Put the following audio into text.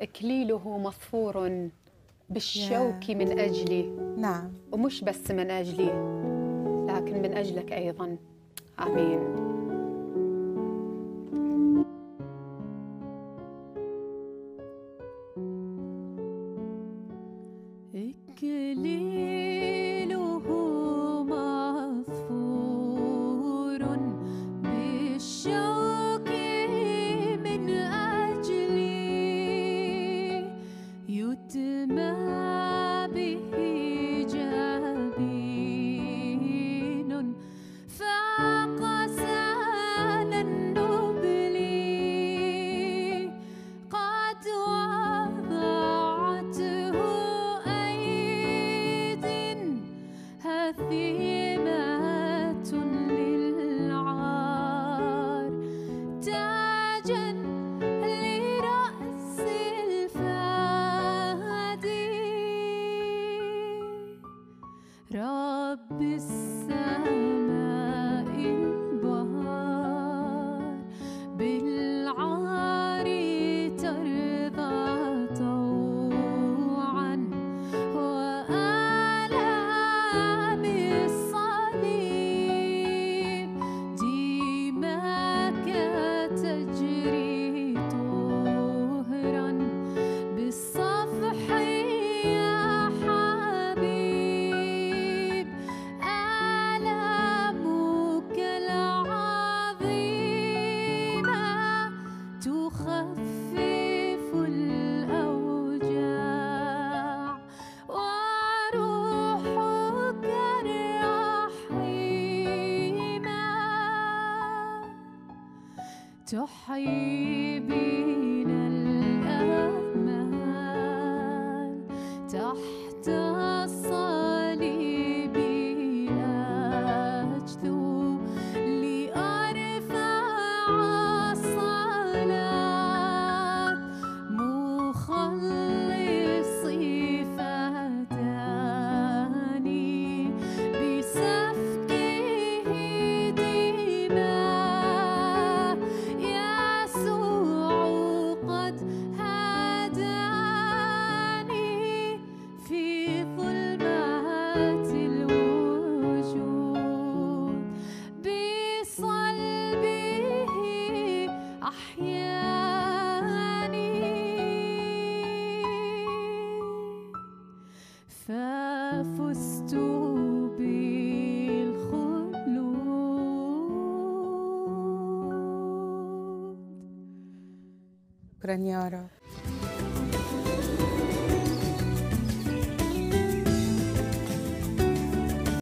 إكليله مصفور بالشوك من أجلي. نعم، ومش بس من أجلي لكن من أجلك أيضا. آمين. تحيي بينا الأمال تحت الصليب أجثو لأرفع الصلاة مخلصي فتاني بسفكه دماء. ففزت بالخلود. شكرا يا رب.